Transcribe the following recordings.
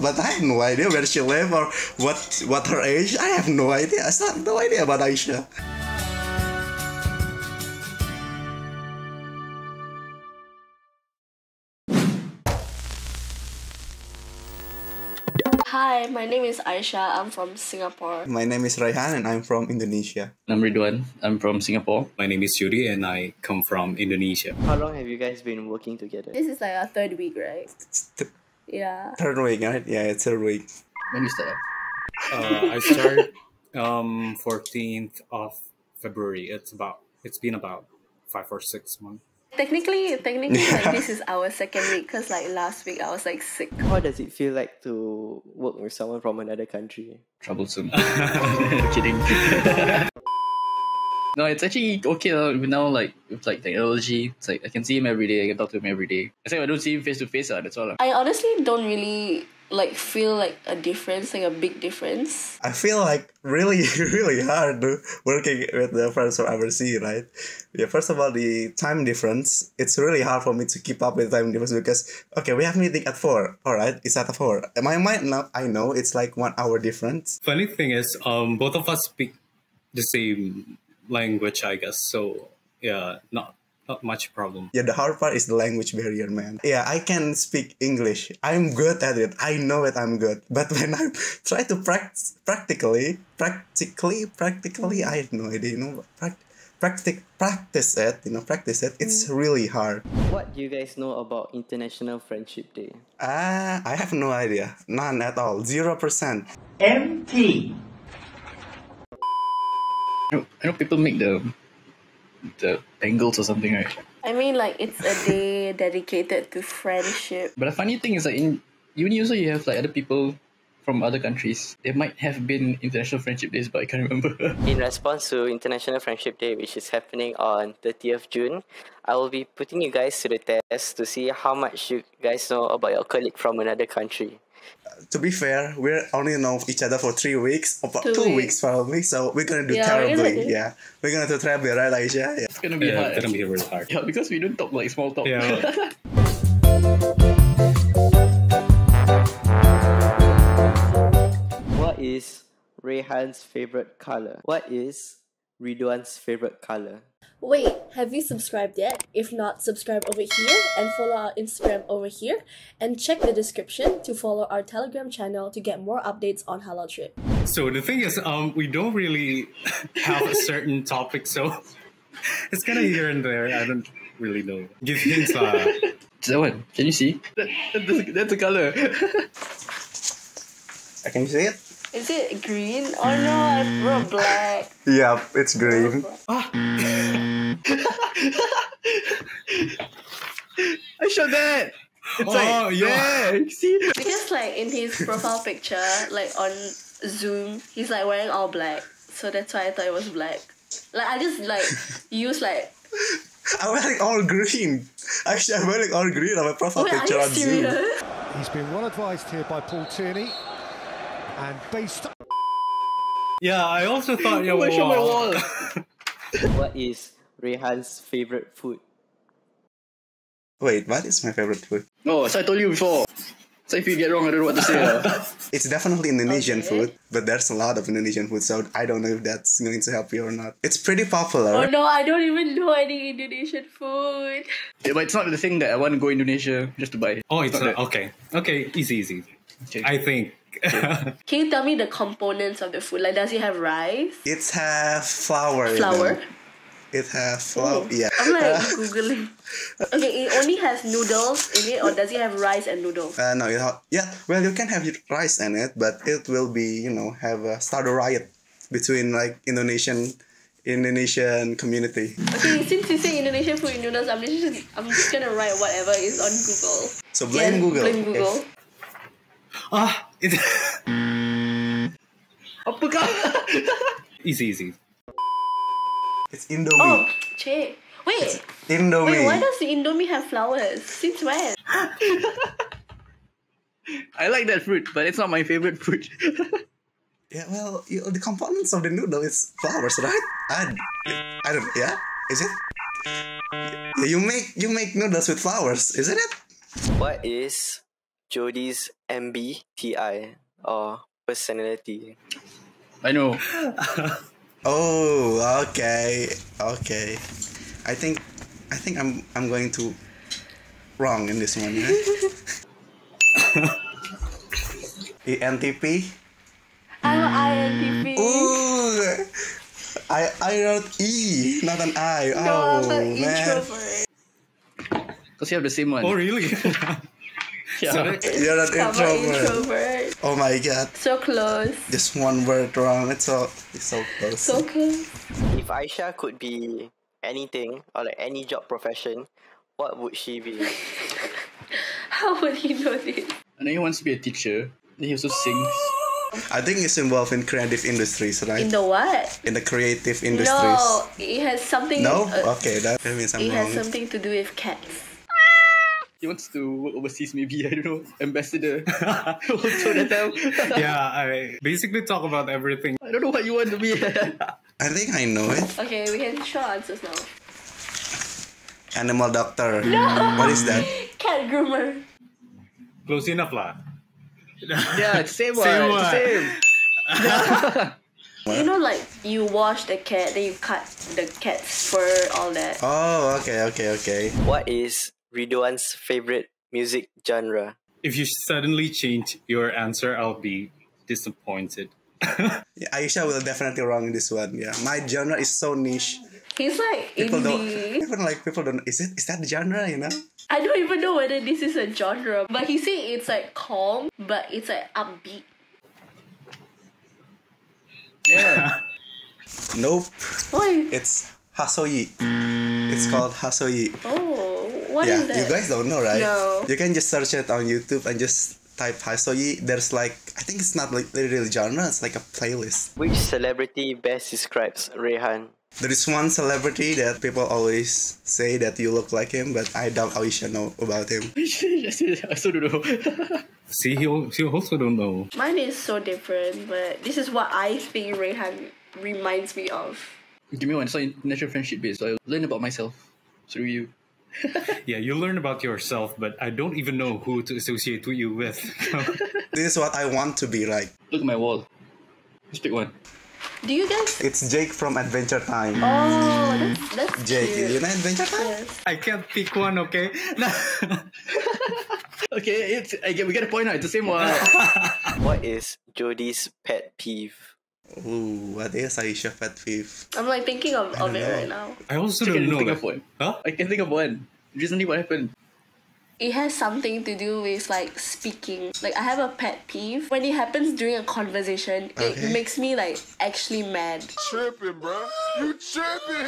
but I have no idea where she lives or what her age. I have no idea. I still have no idea about Aisha. Hi, my name is Aisha. I'm from Singapore. My name is Raihan and I'm from Indonesia. I'm Ridwan. I'm from Singapore. My name is Judy and I come from Indonesia. How long have you guys been working together? This is like our third week, right? Yeah. Third week, right? Yeah, it's third week. When you start? I started 14th of February. It's been about 5 or 6 months. Technically, like this is our second week because like last week I was like sick. How does it feel like to work with someone from another country? Troublesome. I'm kidding. No, it's actually okay now. Like with like technology, it's like I can see him every day. I can talk to him every day. Except I don't see him face to face. That's all. I honestly don't really like feel like a difference, like a big difference. I feel like really hard working with the friends from overseas, right? Yeah, first of all, the time difference. It's really hard for me to keep up with time difference because okay, we have meeting at 4. All right, it's at 4. In my mind now, I know it's like 1 hour difference. Funny thing is, both of us speak the same language, I guess. So yeah, not much problem. Yeah, the hard part is the language barrier, man. Yeah, I can speak English. I'm good at it. I know it, I'm good. But when I try to practice, practically, I have no idea, you know, practice it, it's really hard. What do you guys know about International Friendship Day? I have no idea. None at all. 0%. Empty. I know people make the angles or something, right? I mean, like, it's a day dedicated to friendship. But the funny thing is, like, in uni also you have, like, other people from other countries. There might have been International Friendship Days, but I can't remember. In response to International Friendship Day, which is happening on 30th June, I will be putting you guys to the test to see how much you guys know about your colleague from another country. To be fair, we only know each other for 3 weeks, or two weeks probably, so we're gonna do terribly. Yeah, we're gonna do terribly, right, Aisha? Yeah. It's gonna be hard. It's gonna be really hard. Yeah, because we don't talk like small talk. Yeah. What is Raihan's favorite color? What is Ridwan's favorite color? Wait, have you subscribed yet? If not, subscribe over here and follow our Instagram over here and check the description to follow our Telegram channel to get more updates on Halal Trip. So the thing is, we don't really have a certain topic, so it's kind of here and there. I don't really know. Give hints. That one, can you see? That's the color. Can you see it? Is it green? Oh no, I wrote black. Yeah, it's green. Ah. I showed that. It's yeah, see? Because like in his profile picture, like on Zoom, he's like wearing all black. So that's why I thought it was black. Like I just like used like. I'm wearing all green. Actually, I'm wearing all green on my profile picture on Zoom. He's been well advised here by Paul Tierney. And based on... Yeah, I also thought you were on my wall. What is Raihan's favorite food? Wait, what is my favorite food? No, so I told you before. So if you get wrong, I don't know what to say. It's definitely Indonesian food, but there's a lot of Indonesian food, so I don't know if that's going to help you or not. It's pretty popular. Oh no, I don't even know any Indonesian food. Yeah, but it's not the thing that I want to go to Indonesia just to buy. Oh, it's not. Okay. Okay, easy. Okay. I think. Can you tell me the components of the food? Like, does it have rice? It has flour. Flour? It has flour, yeah. I'm like Googling. Okay, it only has noodles in it, or does it have rice and noodles? No, yeah, well, you can have rice in it, but it will be, you know, have a starter riot between, like, Indonesian community. Okay, since you say Indonesian food noodles, I'm just gonna write whatever is on Google. So blame Google. Yes. Ah, it's... Easy. It's Indomie. Oh, Jake. Wait. Indomie. Wait, why does the Indomie have flowers? Since when? I like that fruit, but it's not my favorite fruit. Yeah, well, the components of the noodle is flowers, right? I don't... Yeah? Is it? You make noodles with flowers, isn't it? What is... Jody's MBTI or personality. I know. Oh, okay. Okay. I think I'm going to wrong in this one. Right? ENTP. I'm INTP. Ooh, I wrote E, not an I. No, oh, I'm an introvert. Because you have the same one. Oh, really? Yeah. So, you're an introvert. Oh my god. So close. Just one word wrong. It's so close. So close. If Aisha could be anything or like any job profession, what would she be? How would he know this? I know he wants to be a teacher. He also sings. I think it's involved in creative industries, right? In the what? In the creative industries. No, it has something... No? Okay, that means I'm wrong. It has something to do with cats. He wants to work overseas, maybe, I don't know, ambassador. Also that time. Yeah, I basically talk about everything. I don't know what you want to be. I think I know it. Okay, we have short answers now. Animal doctor. No! What is that? Cat groomer. Close enough lah. Yeah, same one. Same. Yeah. You know, like, you wash the cat, then you cut the cat's fur, all that. Oh, okay. What is Ridwan's favorite music genre? If you suddenly change your answer, I'll be disappointed. Yeah, Aisha will definitely wrong this one, yeah. My genre is so niche. He's like indie. People don't. Is that the genre, you know? I don't even know whether this is a genre, but he said it's like calm, but it's like upbeat. Yeah. Nope. Why? It's Hasoyi. It's called Hasoyi. Oh, what is that? You guys don't know, right? No. You can just search it on YouTube and just type Hasoyi. There's like, I think it's not like literally genre, it's like a playlist. Which celebrity best describes Raihan? There is one celebrity that people always say that you look like him, but I doubt Aisha know about him. I still don't know. See, he also don't know. Mine is so different, but this is what I think Raihan reminds me of. Give me one. It's like natural friendship based, so I learn about myself through you. Yeah, you learn about yourself, but I don't even know who to associate you with. This is what I want to be like. Look at my wall. Just pick one. Do you guys? It's Jake from Adventure Time. Oh, that's Jake. Cute. You know Adventure Time? Yes. I can't pick one, okay? Okay, we get a point now. It's the same one. What is Jody's pet peeve? Ooh, what is Aisha's pet peeve? I'm like thinking of it right now. I also don't know. I can think of one. Recently, what happened? It has something to do with like speaking. Like I have a pet peeve. When it happens during a conversation, it makes me like actually mad. Chirping, bro. You chirping.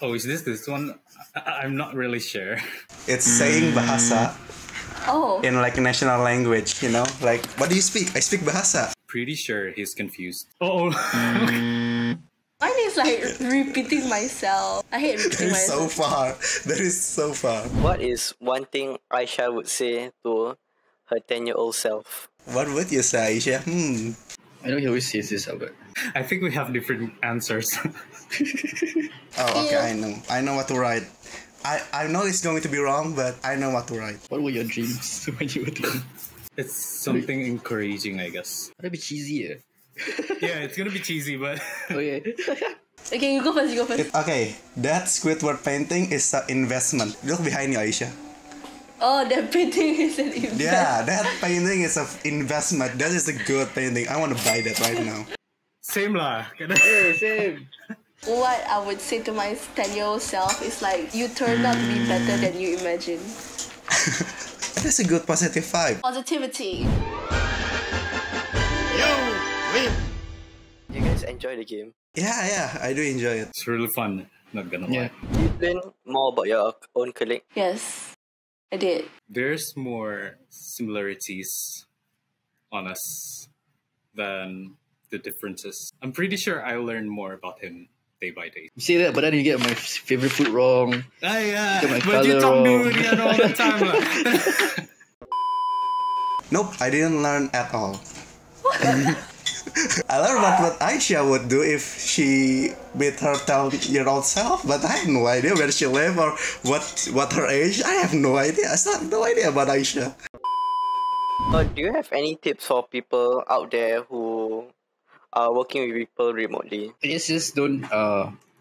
Oh, is this one? I'm not really sure. It's saying Bahasa. Oh. In like a national language, you know? Like, what do you speak? I speak Bahasa. Pretty sure he's confused. Oh. Mine is like repeating myself. I hate repeating myself. That is so far. What is one thing Aisha would say to her 10-year-old self? What would you say, Aisha? I know he always says this, Albert. I think we have different answers. Oh, okay, yeah. I know what to write. I know it's going to be wrong, but I know what to write. What were your dreams when you were young? It's something encouraging, I guess. That'd be cheesy, eh? Yeah, it's gonna be cheesy, but... Okay. Okay, you go first. Okay, that Squidward painting is an investment. Look behind you, Aisha. Oh, that painting is an investment. Yeah, that painting is an investment. That is a good painting. I want to buy that right now. Same lah. Yeah, same. What I would say to my 10-year-old self is like, you turned out to be better than you imagined. That's a good positive vibe. Positivity. You guys enjoy the game? Yeah, I do enjoy it. It's really fun, not gonna lie. Did you learn more about your own colleague? Yes, I did. There's more similarities on us than the differences. I'm pretty sure I learned more about him day by day. You say that, but then you get my favorite food wrong. Ah, yeah, but you talk to the other all the time. Nope, I didn't learn at all. I learned about what Aisha would do if she met her 10-year-old self, but I have no idea where she lives or what her age. I have no idea. I still have no idea about Aisha. Do you have any tips for people out there who are working with people remotely? Just don't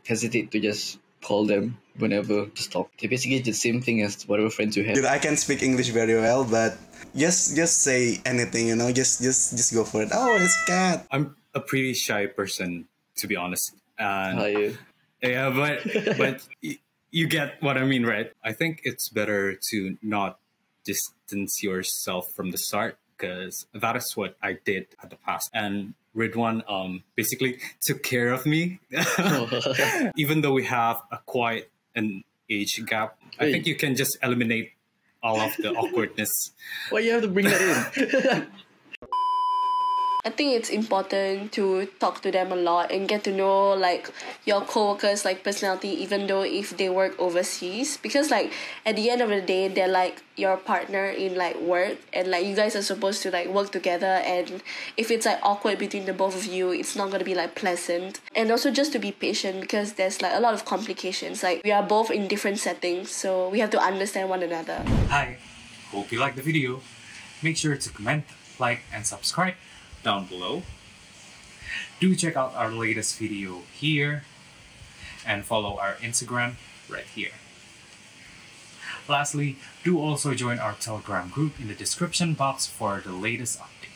hesitate to just call them whenever to stop. They're basically the same thing as whatever friends you have. Dude, I can speak English very well, but just say anything, you know, just go for it. Oh, it's cat. I'm a pretty shy person, to be honest. And are you? Yeah, but you get what I mean, right? I think it's better to not distance yourself from the start, because that is what I did at the past. And Ridwan basically took care of me. Even though we have a quite an age gap, I think you can just eliminate all of the awkwardness. Why you have to bring that in? I think it's important to talk to them a lot and get to know like your co-workers' like personality, even though if they work overseas, because like at the end of the day they're like your partner in like work, and like you guys are supposed to like work together, and if it's like awkward between the both of you, it's not gonna be like pleasant. And also just to be patient, because there's like a lot of complications. Like we are both in different settings, so we have to understand one another. Hi, hope you liked the video. Make sure to comment, like and subscribe down below. Do check out our latest video here and follow our Instagram right here. Lastly, do also join our Telegram group in the description box for the latest updates.